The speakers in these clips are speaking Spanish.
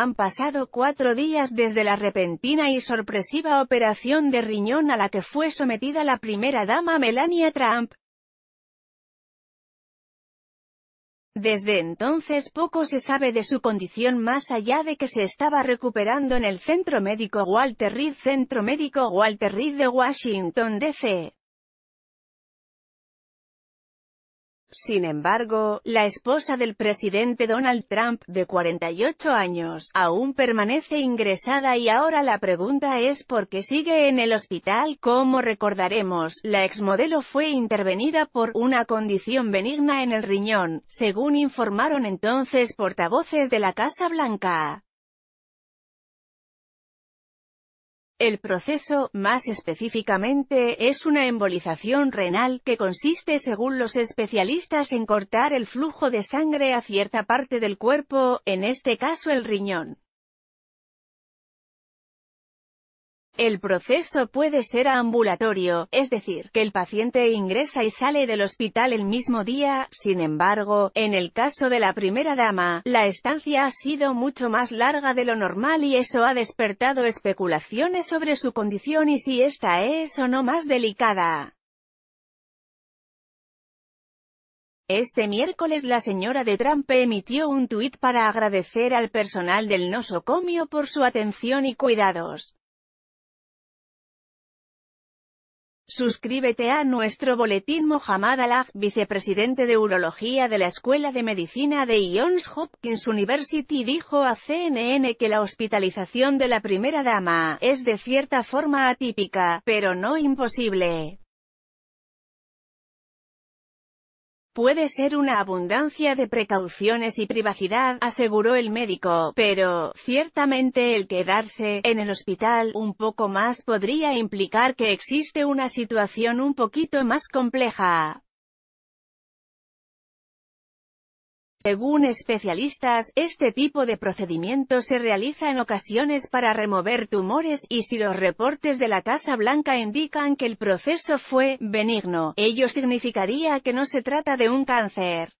Han pasado 4 días desde la repentina y sorpresiva operación de riñón a la que fue sometida la primera dama Melania Trump. Desde entonces poco se sabe de su condición más allá de que se estaba recuperando en el Centro Médico Walter Reed, Centro Médico Walter Reed de Washington, D.C. Sin embargo, la esposa del presidente Donald Trump, de 48 años, aún permanece ingresada y ahora la pregunta es por qué sigue en el hospital. Como recordaremos, la exmodelo fue intervenida por una condición benigna en el riñón, según informaron entonces portavoces de la Casa Blanca. El proceso, más específicamente, es una embolización renal, que consiste según los especialistas en cortar el flujo de sangre a cierta parte del cuerpo, en este caso el riñón. El proceso puede ser ambulatorio, es decir, que el paciente ingresa y sale del hospital el mismo día. Sin embargo, en el caso de la primera dama, la estancia ha sido mucho más larga de lo normal y eso ha despertado especulaciones sobre su condición y si esta es o no más delicada. Este miércoles la señora de Trump emitió un tuit para agradecer al personal del nosocomio por su atención y cuidados. Suscríbete a nuestro boletín. Mohamed Al-Aj, vicepresidente de Urología de la Escuela de Medicina de Johns Hopkins University, dijo a CNN que la hospitalización de la primera dama es de cierta forma atípica, pero no imposible. Puede ser una abundancia de precauciones y privacidad, aseguró el médico, pero, ciertamente el quedarse en el hospital un poco más podría implicar que existe una situación un poquito más compleja. Según especialistas, este tipo de procedimiento se realiza en ocasiones para remover tumores, y si los reportes de la Casa Blanca indican que el proceso fue benigno, ello significaría que no se trata de un cáncer.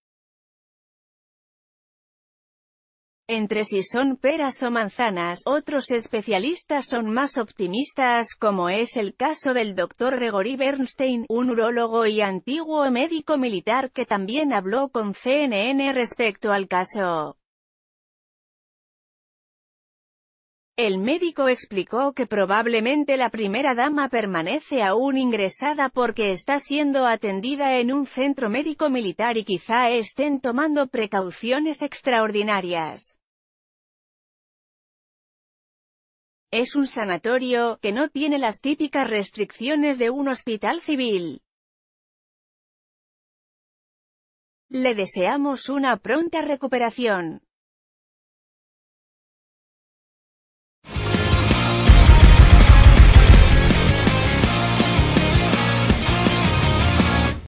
Entre si son peras o manzanas, otros especialistas son más optimistas, como es el caso del doctor Gregory Bernstein, un urólogo y antiguo médico militar que también habló con CNN respecto al caso. El médico explicó que probablemente la primera dama permanece aún ingresada porque está siendo atendida en un centro médico militar y quizá estén tomando precauciones extraordinarias. Es un sanatorio, que no tiene las típicas restricciones de un hospital civil. Le deseamos una pronta recuperación.